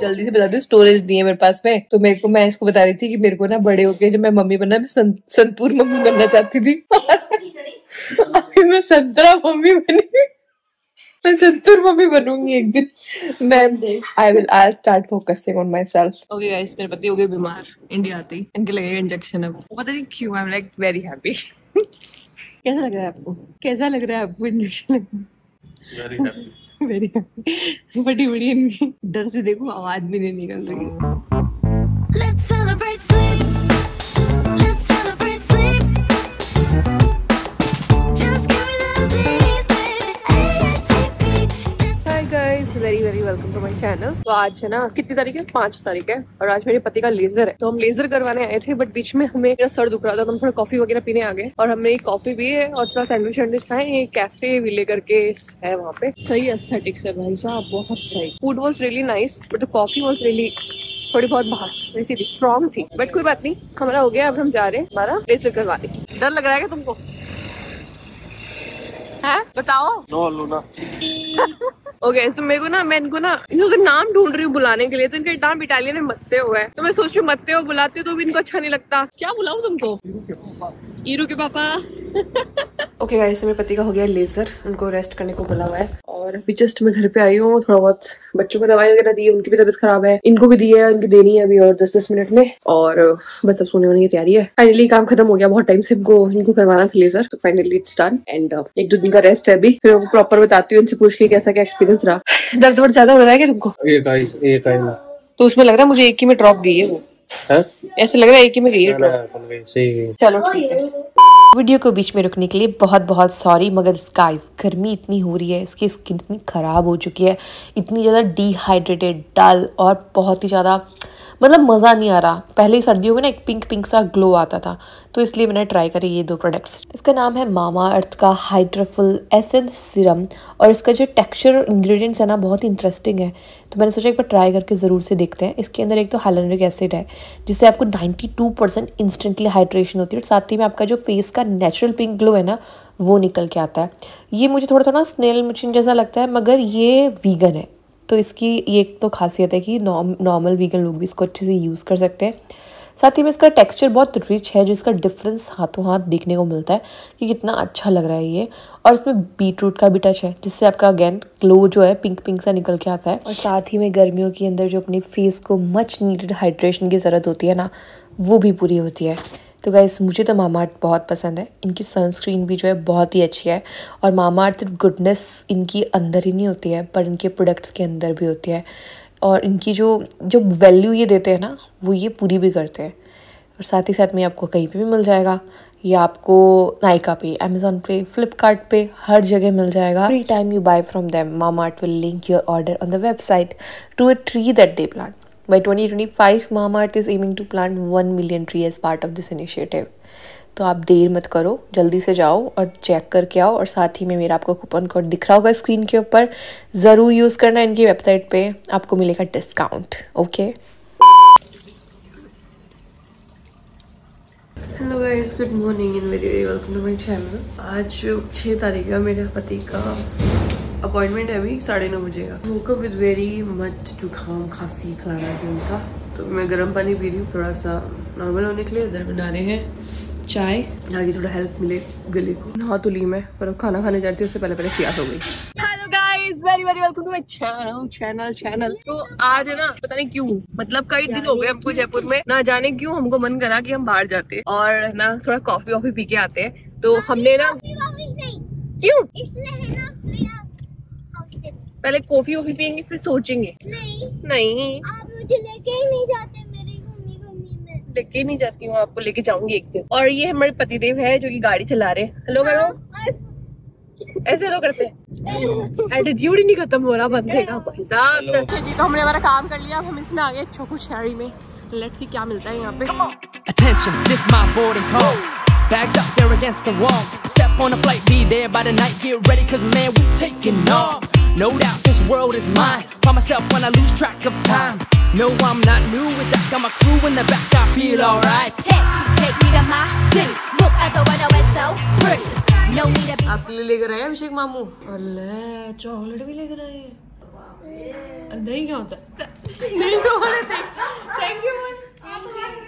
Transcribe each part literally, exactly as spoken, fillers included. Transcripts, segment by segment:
जल्दी से बता दू, स्टोरेज नहीं है मेरे पास में। तो मेरे को, मैं इसको बता रही थी कि मेरे को ना बड़े होके जब मैं मम्मी बनना, मैं सं, संतूर मम्मी बनना चाहती थी। अभी मैं संतरा मम्मी बनी, मैं संतूर मम्मी बनूंगी एक दिन। मैं I will I start focusing on my self. Okay guys, मेरे पति हो गए बीमार इंडिया आते ही, इनके लगेगा इंजेक्शन। अब पता नहीं क्यों I am like very happy. कैसा लग रहा है आपको? कैसा लग रहा है आपको इंजेक्शन लगना? Very happy, very happy. बड़ी बड़ी इनकी डर से देखो आवाज भी नहीं निकल रही। Let's celebrate sleep, let's celebrate sleep, just give me those days baby ASAP. Hi guys, very very welcome to my channel. तो आज है ना, कितनी तारीख है? पांच तारीख है और आज मेरे पति का लेजर है। तो हम लेजर करवाने आए थे, बट बीच में हमें मेरा सर दुख रहा था, तो हम थोड़ा कॉफी वगैरह पीने आ गए और हमने कॉफी भी है और थोड़ा सैंडविच वैंडविच खाए। ये कैफे विले करके है, वहाँ पे सही एस्थेटिक्स है भाई साहब, बहुत सही। Food was really nice, but coffee was really थोड़ी बहुत बाहर स्ट्रॉन्ग थी, बट कोई बात नहीं, हमारा हो गया। अब हम जा रहे हैं हमारा लेजर करवाने। डर लग रहा है तुमको? है? बताओ। No Luna. ओके, तो मेरे को ना, मैं इनको ना, इनको नाम ढूंढ रही हूँ बुलाने के लिए, तो इनका नाम इटालियन में मत्ते हुआ है। तो मैं सोच रही हूँ मत्ते हो बुलाते हो तो भी इनको अच्छा नहीं लगता। क्या बुलाऊं तुमको? ईरू के पापा। ओके गाइस, मेरे पति का हो गया लेजर, उनको रेस्ट करने को बुला हुआ है। और अभी जस्ट मैं घर पे आई हूँ, थोड़ा बहुत बच्चों को दवाई वगैरह दी है, उनकी भी तबियत खराब है, इनको भी दी है, उनकी देनी है अभी और दस दस मिनट में। और बस अब सोने होने की तैयारी है। फाइनली काम खत्म हो गया, बहुत टाइम से इनको इनको करवाना था लेजर, तो फाइनली इट्स डन। एंड एक दो दिन का रेस्ट है अभी, फिर प्रॉपर बताती हूँ उनसे पूछ के कैसा क्या एक्सपीरियंस रहा। दर्द वर्द ज्यादा हो रहा है क्या तुमको? तो उसमें लग रहा है मुझे एक ही में ड्रॉप गई है, वो ऐसे लग रहा है एक ही में गई है। चलो ठीक है। वीडियो को बीच में रुकने के लिए बहुत बहुत सॉरी, मगर गाइस गर्मी इतनी हो रही है, इसकी स्किन इतनी ख़राब हो चुकी है, इतनी ज़्यादा डिहाइड्रेटेड, डल और बहुत ही ज़्यादा, मतलब मज़ा नहीं आ रहा। पहले ही सर्दियों में ना एक पिंक पिंक सा ग्लो आता था, तो इसलिए मैंने ट्राई करे ये दो प्रोडक्ट्स। इसका नाम है मामा अर्थ का हाइड्रोफुल एसेंस सीरम, और इसका जो टेक्सचर इंग्रेडिएंट्स है ना, बहुत ही इंटरेस्टिंग है। तो मैंने सोचा एक बार ट्राई करके ज़रूर से देखते हैं। इसके अंदर एक तो हाइलुरोनिक एसिड है, जिससे आपको बानवे परसेंट इंस्टेंटली हाइड्रेशन होती है, और साथ ही में आपका जो फेस का नेचुरल पिंक ग्लो है ना, वो निकल के आता है। ये मुझे थोड़ा थोड़ा स्नेल मुचिन जैसा लगता है, मगर ये वीगन है, तो इसकी ये एक तो खासियत है कि नॉर्मल वीगन लोग भी इसको अच्छे से यूज़ कर सकते हैं। साथ ही में इसका टेक्सचर बहुत रिच है, जिसका डिफरेंस हाथों हाथ देखने को मिलता है कि कितना अच्छा लग रहा है ये। और इसमें बीटरूट का भी टच है, जिससे आपका अगेन ग्लो जो है पिंक पिंक सा निकल के आता है। और साथ ही में गर्मियों के अंदर जो अपने फेस को मच नीडेड हाइड्रेशन की ज़रूरत होती है ना, वो भी पूरी होती है। तो गाइस, मुझे तो मामाअर्थ बहुत पसंद है, इनकी सनस्क्रीन भी जो है बहुत ही अच्छी है। और मामाअर्थ गुडनेस इनकी अंदर ही नहीं होती है, पर इनके प्रोडक्ट्स के अंदर भी होती है, और इनकी जो जो वैल्यू ये देते हैं ना, वो ये पूरी भी करते हैं। और साथ ही साथ में आपको कहीं पे भी मिल जाएगा, ये आपको नायका पे, अमेज़ॉन पे, फ्लिपकार्ट पे, हर जगह मिल जाएगा। Every time you buy from them, Mamaearth will link your order on the website to a tree that they plant. By twenty twenty-five, Mamaearth is aiming to plant one million trees as part of this initiative. तो आप देर मत करो, जल्दी से जाओ और check करके आओ। और साथ ही में मेरा आपको कूपन कोड दिख रहा होगा स्क्रीन के ऊपर, ज़रूर यूज़ करना। इनकी वेबसाइट पे आपको मिलेगा discount. Okay, hello guys, good morning and very very welcome to my channel. आज छः तारीख का मेरे पति का अपॉइंटमेंट है, अभी साढ़े नौ बजे का। उनको विद वेरी मच जुकाम खांसी खिलाना है उनका, तो मैं गर्म पानी पी रही हूँ थोड़ा सा नॉर्मल होने के लिए। इधर बना रहे हैं चाय, ताकि थोड़ा हेल्प मिले गले को। नहा तो ली मैं, पर खाना खाने जाती हूँ उससे पहले पहले सियास हो गई। Hello guys, very very welcome to my channel channel channel. तो आज है ना, पता नहीं क्यों, मतलब कई दिन हो गए हमको जयपुर में, ना जाने क्यों हमको मन करा कि हम बाहर जाते और ना थोड़ा कॉफी वॉफी पी के आते हैं। तो हमने ना क्यों, पहले कॉफी वॉफी पियेंगे फिर सोचेंगे। नहीं नहीं, आप मुझे लेके ही नहीं जाते, मेरी मम्मी मम्मी मैं लेके ही नहीं जाती हूँ आपको, लेके जाऊंगी एक दिन। और ये हमारे पतिदेव है जो कि गाड़ी चला रहे हैं। हेलो करो, और... ऐसे हेलो करते हैं, एटीट्यूड ही नहीं खत्म हो रहा बंदे का भाई साहब। जी तो हमने हमारा काम कर लिया, अब हम इसमें आगे छोकू शहरी में, लेट्स सी क्या मिलता है यहाँ पे। Bags up there against the wall, step on a flight, be there by the night, get ready cause man we taking off. No doubt this world is mine, by myself when I lose track of time. No I'm not new with that, got my crew in the back, I feel alright. Take, take me to my city, look at the weather, it's so pretty. आपके लिए लेकर आए अभिषेक मामू। अल्लाह chocolate भी लेकर आए हैं। नहीं क्या होता नहीं क्या होता थैंक यू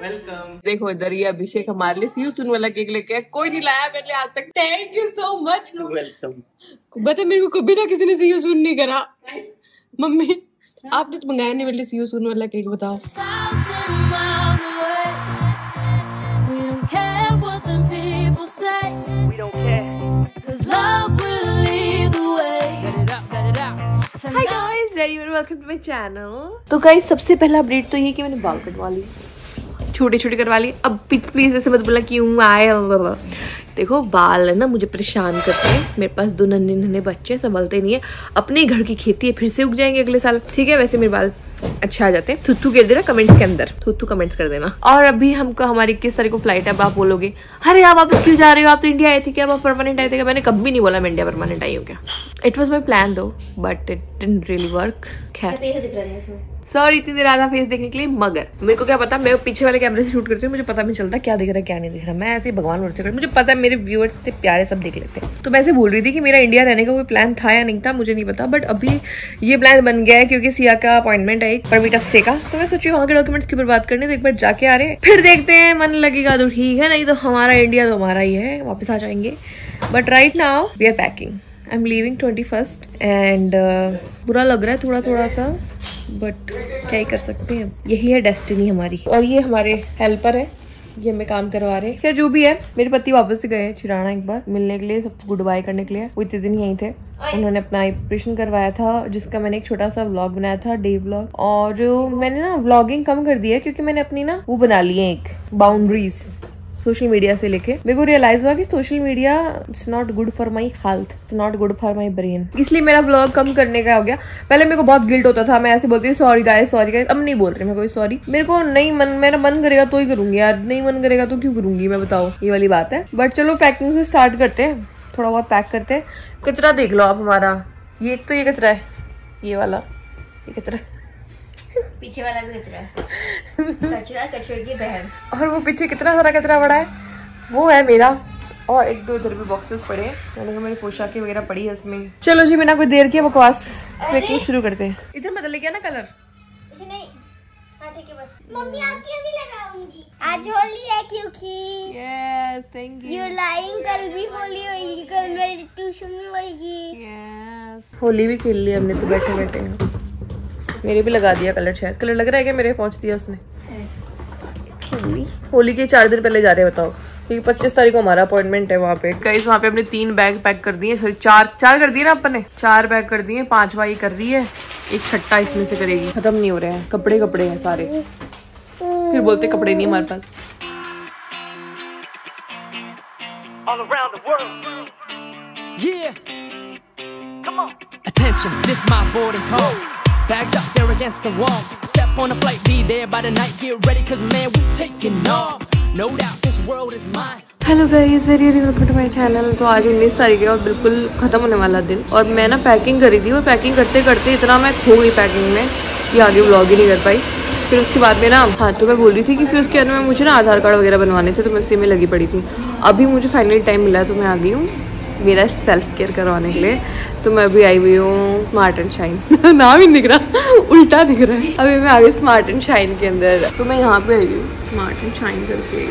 वेलकम। देखो इधर ये अभिषेक हमारे लिए सीयूसुन वाला केक लेके कोई नहीं लाया पहले आज तक। Thank you so much welcome. बता मेरे को कभी ना किसी ने सीयूसुन नहीं करा। मम्मी आपने तो मंगाया नहीं मेरे लिए सीयूसुन वाला केक। बताओ hi guys very welcome to my channel. तो गाइस सबसे पहला अपडेट तो ये कि मैंने बाल कटवा ली, छोटे छोटे करवा लिए। अब प्लीज ऐसे मत बोला क्यों आए। देखो बाल है ना मुझे परेशान करते हैं। मेरे पास दो नन्हे नन्हे बच्चे संभलते नहीं है। अपने घर की खेती है, फिर से उग जाएंगे अगले साल। ठीक है वैसे मेरे बाल अच्छा आ जाते हैं। थुथू गिर देना कमेंट्स के अंदर, थुथू कमेंट्स कर देना। और अभी हमको हमारी इक्कीस तारीख को फ्लाइट है। आप बोलोगे अरे आप वापस क्यों जा रहे हो, आप तो इंडिया आए थे क्या, आप परमानेंट आए थे क्या। मैंने कभी नहीं बोला मैं इंडिया परमानेंट आई हूँ क्या। इट वॉज माई प्लान दो but it didn't really work. खैर सॉरी इतनी देर आधा फेस देखने के लिए, मगर मेरे को क्या पता, मैं पीछे वाले कैमरे से शूट करती हूँ, मुझे पता नहीं चलता क्या दिख रहा है क्या नहीं दिख रहा। मैं ऐसे भगवान भरोसे कर, मुझे पता है मेरे व्यूअर्स से प्यारे सब देख लेते हैं। तो मैं ऐसे बोल रही थी कि मेरा इंडिया रहने का कोई प्लान था या नहीं था मुझे नहीं पता, बट अभी ये प्लान बन गया है क्योंकि सिया का अपॉइंटमेंट है एक परमिट ऑफ स्टे का। तो मैं सोची वहाँ के डॉक्यूमेंट्स की बात करनी, तो एक बार जाके आ रहे हैं फिर देखते हैं। मन लगेगा तो ठीक है, नहीं तो हमारा इंडिया तो हमारा ही है, वापस आ जाएंगे। But right now we are packing, I am leaving twenty first and बुरा लग रहा है थोड़ा थोड़ा सा, बट क्या ही कर सकते हैं, यही है डेस्टिनी हमारी। और ये हमारे हेल्पर है, ये हमें काम करवा रहे हैं। खैर जो भी है, मेरे पति वापस से गए चिराना एक बार मिलने के लिए, सबको गुड बाय करने के लिए। वो इतने दिन यहीं थे, उन्होंने अपना आई ऑपरेशन करवाया था जिसका मैंने एक छोटा सा व्लॉग बनाया था, डे व्लॉग। और मैंने ना व्लॉगिंग कम कर दी है क्योंकि मैंने अपनी ना वो बना ली है एक बाउंड्रीज सोशल मीडिया से लेके। मेरे को रियलाइज हुआ कि social media it's not good for my health, it's not good for my brain, इसलिए मेरा व्लॉग कम करने का हो गया। पहले मेरे को बहुत गिल्ट होता था, मैं ऐसे बोलती थी सॉरी गाइस सॉरी गाइस। अब नहीं बोल रही मैं कोई सॉरी, मेरे को नहीं मन, मेरा मन करेगा तो ही करूंगी यार, नहीं मन करेगा तो क्यों करूंगी मैं, बताओ ये वाली बात है। बट चलो पैकिंग से स्टार्ट करते हैं, थोड़ा बहुत पैक करते हैं। कचरा देख लो आप हमारा, ये तो ये कचरा है, ये वाला ये कचरा है, पीछे वाला भी कचरा है, कचरा कचरे की बहन। और वो पीछे कितना सारा कचरा पड़ा है, वो है मेरा। और एक दो इधर भी बॉक्सेस पड़े हैं, मैंने मेरी पोशाकें वगैरह पड़ी है इसमें। चलो जी बिना कोई देर के बकवास पैकिंग शुरू करते हैं। इधर मत लेके आना कलर, नहीं ठीक है बस। मम्मी आपकी अभी लगाऊंगी, आज होली है क्योंकि। Yes thank you. You lying, कल भी होली होगी, कल मेरी ट्यूशन में होगी। यस होली भी खेल ली हमने तो बैठे बैठे। मेरे भी लगा दिया कलर, शायद कलर लग रहा है क्या मेरे, पहुंच दिया उसने। होली होली के चार दिन पहले जा रहे हैं बताओ, क्योंकि पच्चीस तारीख को हमारा अपॉइंटमेंट है वहाँ पे। गाइस वहाँ पे हमने तीन बैग पैक कर दिए, सॉरी चार चार कर दिए ना अपन ने, चार बैग कर दिए। पांच बाई कर रही है, एक छट्टा इसमें से करेगी। खत्म नहीं हो रहे हैं कपड़े, कपड़े हैं सारे, फिर बोलते कपड़े नहीं हमारे पास। Bags up there against the wall, step on the flight, be there by the night, get ready cause man we taking off, no doubt this world is mine. Hello guys welcome to my channel. तो आज उन्नीस तारीख है और बिल्कुल ख़त्म होने वाला दिन, और मैं ना पैकिंग करी थी और पैकिंग करते करते इतना मैं खो गई पैकिंग में कि आगे व्लॉग ही नहीं कर पाई। फिर उसके बाद में ना, हाँ तो मैं बोल रही थी कि फिर उसके बाद में मुझे ना आधार कार्ड वगैरह बनवाने थे, तो मैं उसी में लगी पड़ी थी। अभी मुझे फाइनली टाइम मिला है तो मैं आ गई हूँ मेरा सेल्फ केयर करवाने के लिए। तो मैं अभी आई हुई हूँ स्मार्ट एंड शाइन नाम ही दिख रहा उल्टा दिख रहा है। अभी मैं आ गई स्मार्ट एंड शाइन के अंदर, तो मैं यहाँ पे आई हुई हूँ स्मार्ट एंड शाइन करके।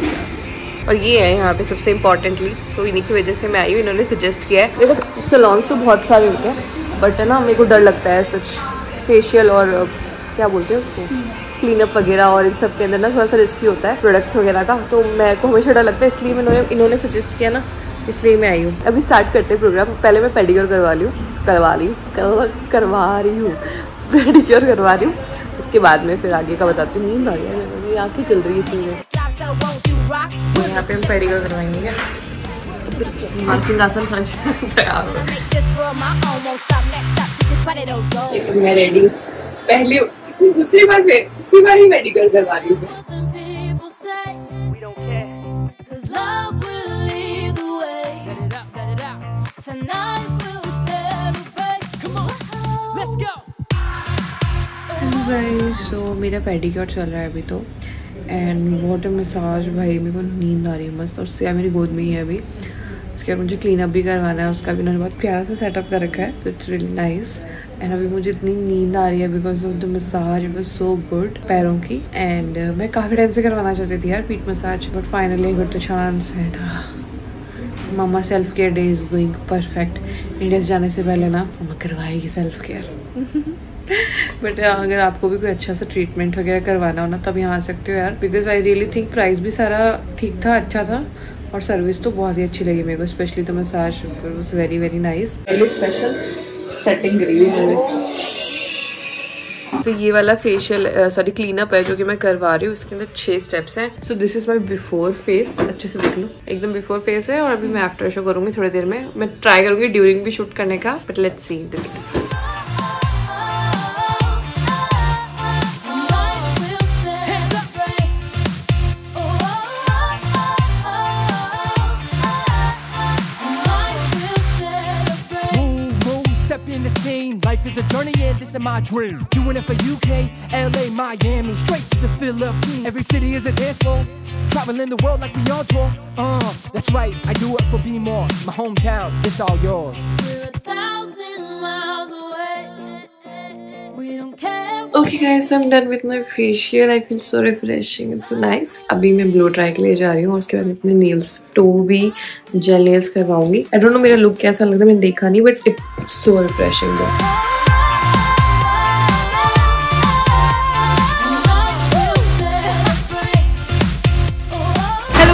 और ये है यहाँ पे सबसे इम्पोर्टेंटली, तो इन्हीं की वजह से मैं आई हूँ, इन्होंने सजेस्ट किया है। देखो सलॉन्स तो बहुत सारे होते हैं बट है ना मेरे को डर लगता है सच फेशियल और क्या बोलते हैं उसको क्लीनअप वगैरह और इन सब के अंदर ना थोड़ा सा रिस्की होता है प्रोडक्ट्स वगैरह का, तो मेरे को हमेशा डर लगता है, इसलिए मैंने इन्होंने सजेस्ट किया ना इसलिए मैं आई हूँ। अभी स्टार्ट करते हैं प्रोग्राम। पहले मैं पेडिक्योर करवा ली हूँ करवा ली हूँ करवा रही हूँ पेडिक्योर करवा रही हूँ, उसके बाद में फिर आगे का बताती हूँ। नींद आ गया है मेरी, आँखें चल रही है इसलिए। यहाँ पे हम पेडिक्योर करवाएंगे क्या, आसन तैयार। मैं रेडी, पहले दूसरी बार फिर दूसरी बार ही पेडिक्योर करवा रही हूँ। सो so, मेरा पेडिक्योर चल रहा है अभी तो, एंड वाटर मसाज। भाई मेरे को नींद आ रही है मस्त, और सिया मेरी गोद में ही है अभी। उसके बाद मुझे क्लीन अप भी करवाना है, उसका भी उन्होंने बहुत प्यार से सेटअप कर रखा है, तो इट्स रियली नाइस। एंड अभी मुझे इतनी नींद आ रही है because of the massage was so good पैरों की। एंड uh, मैं काफ़ी टाइम से करवाना चाहती थी यार पीठ massage, but finally I got the chance. And मम्मा self care day is going perfect. India से जाने से पहले ना मम्मा करवाएगी सेल्फ केयर। बट uh, अगर आपको भी कोई अच्छा सा ट्रीटमेंट वगैरह करवाना हो ना तब यहाँ आ सकते हो यार, because I really think price भी सारा ठीक था, अच्छा था, और सर्विस तो बहुत ही अच्छी लगी मेरे को, स्पेशली तो massage was very very nice. Special setting करी तो ये वाला फेशियल सॉरी क्लीनअप है जो कि मैं करवा रही हूँ, इसके अंदर छह स्टेप्स हैं। So this is my before face, अच्छे से देख लो, एकदम बिफोर फेस है, और अभी मैं आफ्टर शो करूंगी थोड़ी देर में। मैं ट्राई करूंगी ड्यूरिंग भी शूट करने का, but let's see the look. It's a journey and this is my dream. Doing it for U K, L A, Miami, straight to the Philippines. Every city is a dance floor. Traveling the world like we all tour. Uh, that's right. I do it for B more. My hometown, it's all yours. Okay guys, I'm done with my facial. I feel so refreshing and so nice. अभी मैं blow dry के लिए जा रही हूँ और उसके बाद अपने नेल्स टो भी जेल नेल्स करवाऊंगी। I don't know मेरा लुक कैसा लग रहा है, मैंने देखा नहीं, but it's so refreshing though.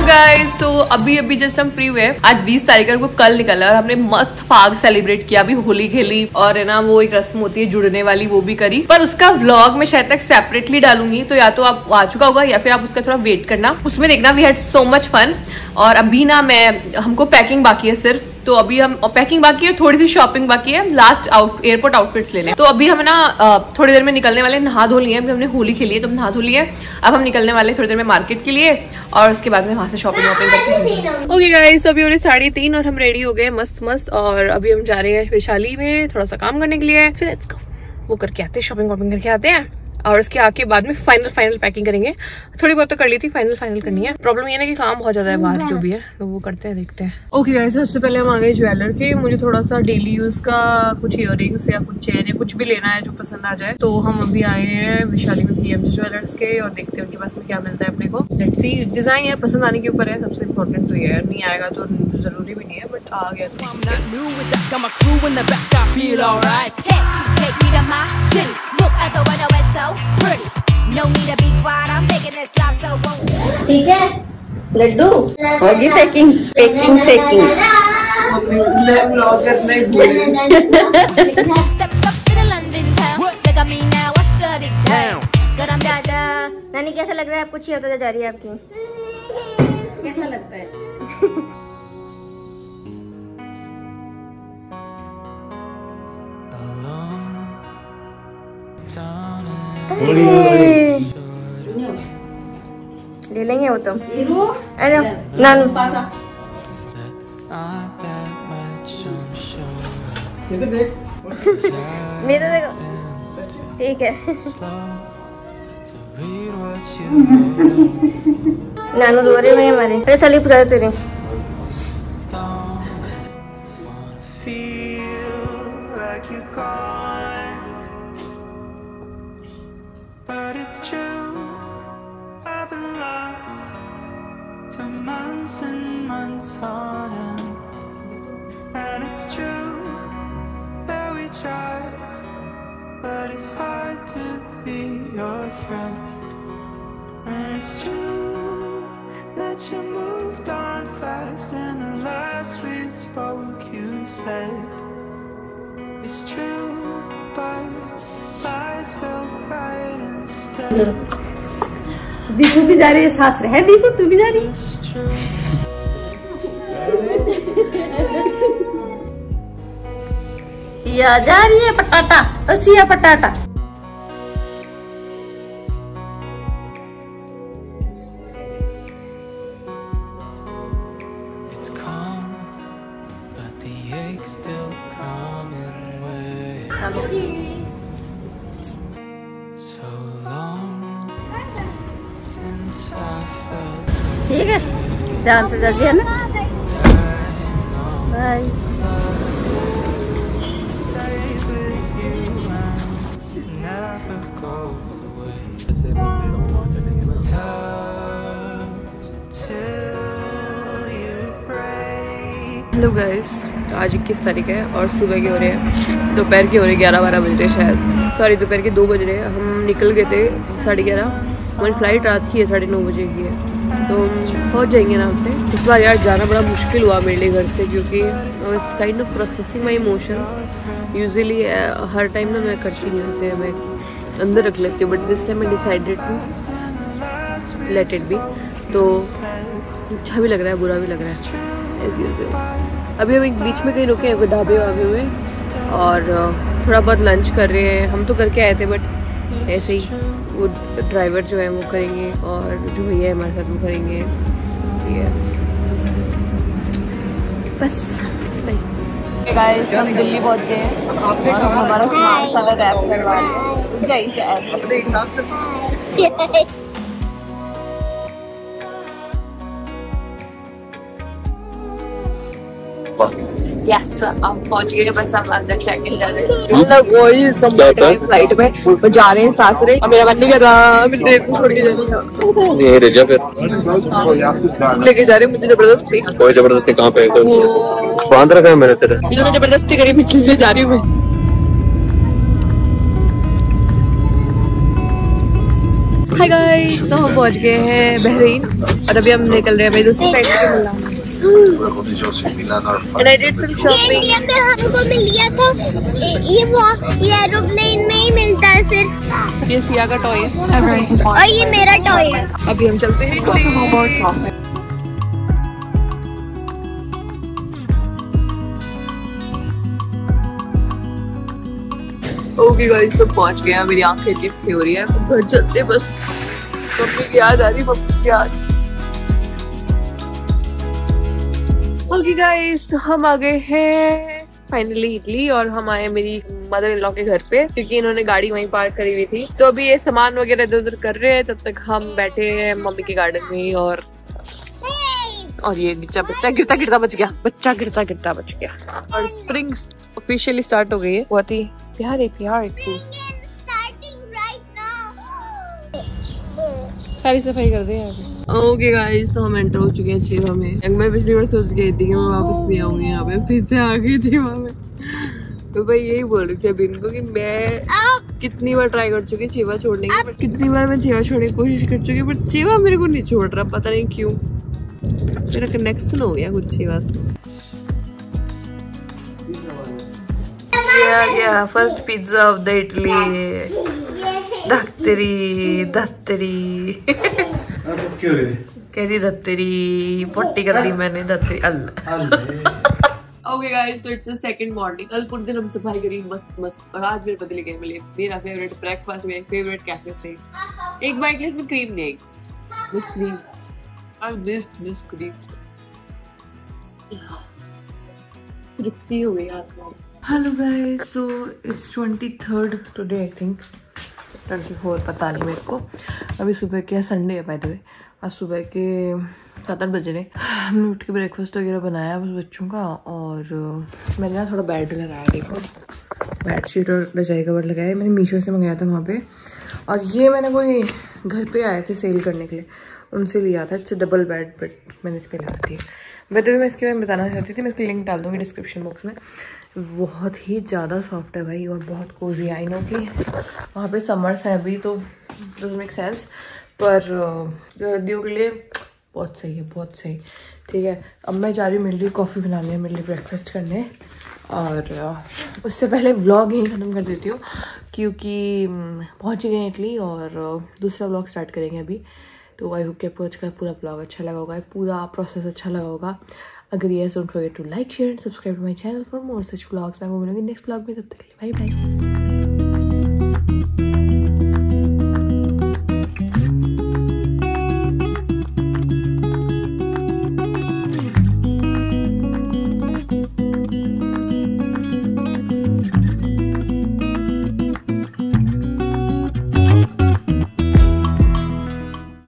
Guys so so, अभी अभी जस्ट हम फ्री हुए। आज बीस तारीख को कल निकला और हमने मस्त फाग सेलिब्रेट किया, अभी होली खेली और है ना वो एक रस्म होती है जुड़ने वाली, वो भी करी। पर उसका व्लॉग मैं शायद तक सेपरेटली डालूंगी, तो या तो आप आ चुका होगा या फिर आप उसका थोड़ा वेट करना, उसमें देखना। We had so much fun. और अभी ना मैं हमको पैकिंग बाकी है सिर्फ, तो अभी हम पैकिंग बाकी है, थोड़ी सी शॉपिंग बाकी है, लास्ट आउट एयरपोर्ट आउटफिट्स लेने। तो अभी हम ना थोड़ी देर में निकलने वाले, नहा धो लिए, अभी हमने होली खेली है तो हम नहा धो लिए, अब हम निकलने वाले थोड़ी देर में मार्केट के लिए और उसके बाद में वहाँ से शॉपिंग वॉपिंग करके। ओके गाइस तो अभी हो रही साढ़े तीन और हम रेडी हो गए मस्त मस्त, और अभी हम जा रहे हैं वैशाली में थोड़ा सा काम करने के लिए। चलो लेट्स गो, वो करके आते हैं, शॉपिंग वॉपिंग करके आते हैं और उसके आके बाद में फाइनल फाइनल पैकिंग करेंगे। थोड़ी बहुत तो कर ली थी, फाइनल फाइनल करनी है। प्रॉब्लम ये ना कि काम बहुत ज्यादा है बाहर जो भी है, तो वो करते हैं, देखते हैं। ओके गाइस सबसे पहले हम आ गए ज्वेलर के, मुझे थोड़ा सा डेली यूज का कुछ इयररिंग्स या कुछ चेन या कुछ भी लेना है जो पसंद आ जाए। तो हम अभी आए हैं वैशाली में डीएमसी ज्वेलर्स के, और देखते हैं उनके पास में क्या मिलता है अपने को। लेट्स सी, डिजाइन यार पसंद आने के ऊपर है, सबसे इम्पोर्टेंट तो ये है, नहीं आएगा तो जरूरी भी नहीं है, बट आ गया तो। ठीक है लड्डू, और ये पैकिंग पैकिंग सेकिंग नानी कैसा लग रहा है आपको? छह होता जा रही है आपकी, कैसा लगता है? ले लेंगे वो तो। अरे नानू मेरा देखो, ठीक है नानू रो रहे हैं हमारे। अरे थाली पुरा तेरे बीफू भी जा रही है, सास रहे बीफू तू भी जा रही है, या जा रही है पटाटा असिया पटाटा। ठीक है, ध्यान से जाइए ना। बाय। हेलो गाइस, आज इक्कीस तारीख है और सुबह के हो रहे हैं, दोपहर के हो रहे ग्यारह बारह बज रहे शायद, सॉरी दोपहर के दो बज रहे हैं। हम निकल गए थे साढ़े ग्यारह, हमारी फ्लाइट रात की है साढ़े नौ बजे की है, तो पहुंच जाएंगे आराम से। इस बार यार जाना बड़ा मुश्किल हुआ मेरे लिए घर से, क्योंकि it's kind of processing my emotions. Usually हर टाइम ना मैं करती हूँ उसे, मैं अंदर रख लेती हूँ, बट दिस टाइम मैं decided to let it be. तो अच्छा भी लग रहा है, बुरा भी लग रहा है। अभी हम एक बीच में कहीं रुके हैं ढाबे वाबे में, और थोड़ा बहुत लंच कर रहे हैं। हम तो करके आए थे बट ऐसे ही वो ड्राइवर जो है वो करेंगे, और जो भैया है हमारे साथ वो करेंगे। बस गाइस, हम दिल्ली पहुंच गए हैं और हमारा सारा रैप करवा रहे हैं। यस, हम पहुंच गए, बस हम अंदर चेक इन कर रहे हैं। सब बैठ गए फ्लाइट में, जा रहे हैं सासरे। मेरा मन नहीं कर रहा, मैं देश में छोड़ के जाने ये रेजा फिर लेके जा रहे हैं मुझे जबरदस्ती। कोई जबरदस्ती कहाँ पे बांध रखा है मैंने तेरे, इन्होंने जबरदस्ती करी, मैं किस लिए जा रही हूँ। हाय गाइस, तो हम पहुंच गए हैं बहरीन और अभी हम निकल रहे हैं मेरी दूसरी फ्लाइट से मिलना। And I did some shopping. ये पे हमको मिल गया था, ये वो एरोप्लेन में ही मिलता है सिर्फ। ये सिया का टॉय है और ये मेरा टॉय है। अभी हम चलते हैं इटली। ओके गाइस, तो पहुंच गए हैं। मेरी आंखें अजीब सी हो रही है, घर चलते बस। मम्मी की याद आ रही, मम्मी की याद। ओके गाइस, तो हम आ गए हैं फाइनली इटली, और हम आए मेरी मदर इन लॉ के घर पे, क्योंकि इन्होंने गाड़ी वहीं पार्क करी हुई थी। तो अभी ये सामान वगैरह इधर उधर कर रहे हैं, तब तक हम बैठे हैं मम्मी के गार्डन में। और और ये बच्चा बच्चा गिरता गिरता बच गया, बच्चा गिरता गिरता बच गया। और स्प्रिंग ऑफिशियली स्टार्ट हो गई है, बहुत ही प्यारे प्यारे। सारी सफाई कर दें यहाँ पे। ओके गाइस, तो हम एंटर हो चुके हैं छह में। मैं पिछली बार सोच गई थी कि मैं वापस नहीं आऊंगी यहाँ पे, फिर से आ गई थी वहाँ में। तो भाई यही बोल रही थी अभी इनको कि मैं कितनी बार ट्राई कर चुकी छेवा छोड़ने की, बट कितनी बार मैं छेवा छोड़ने की कोशिश कर चुकी बट छेवा मेरे को नहीं छोड़ रहा, पता नहीं क्यों। मेरा कनेक्शन हो गया कुछ छेवा से। First pizza of the Italy, धत्तरी धत्तरी क्यों रे? कह रही धत्तरी, पट्टी कर दी मैंने धत्तरी। अल्लाह। ओके गाइस, तो इट्स सेकंड मॉर्निंग। कल पूरे दिन हम सफाई करी मस्त मस्त, और आज मेरे पति लेके मिले मेरा फेवरेट ब्रेकफास्ट, मेरा फेवरेट कैफे से एक बाइट लेस में क्रीम नहीं with cream. I miss this cream. तृप्ति हो गई आत्मा। Hello guys, so it's twenty third today I think, twenty four पता नहीं मेरे को। अभी सुबह के संडे है बाय द वे, आज सुबह के सात आठ बजे ने हमने उठ के ब्रेकफास्ट वगैरह बनाया बस बच्चों का। और मैंने ना थोड़ा बेड लगाया, देखो बेडशीट और रजाई कवर लगाया, मैंने मीशो से मंगाया था वहाँ पे। और ये मैंने कोई घर पे आए थे सेल करने के लिए, उनसे लिया था। इट्स डबल बेड बट मैंने इस पर लगाती है। बाय द वे मैं इसके बारे में बताना चाहती थी, मैं इसकी लिंक डाल दूँगी डिस्क्रिप्शन बॉक्स में। बहुत ही ज़्यादा सॉफ्ट है भाई और बहुत कोजी है। आई नो कि वहाँ पे समर्स हैं अभी, तो डज मेक सेंस, पर गर्दियों के लिए बहुत सही है, बहुत सही। ठीक है, अब मैं जा रही हूँ मेरे लिए कॉफ़ी बनाने, मेरे लिए ब्रेकफास्ट करने। और उससे पहले व्लॉग यहीं ख़त्म कर देती हूँ, क्योंकि पहुँच गए इटली और दूसरा व्लॉग स्टार्ट करेंगे अभी। तो आई होप कि आपको आज का पूरा व्लॉग अच्छा लगा होगा, पूरा प्रोसेस अच्छा लगा होगा। अगर yes, don't forget to like, share and subscribe to my channel for more such vlogs. मैं वो मिलूंगी नेक्स्ट व्लॉग में, तब तक के लिए बाय बाय।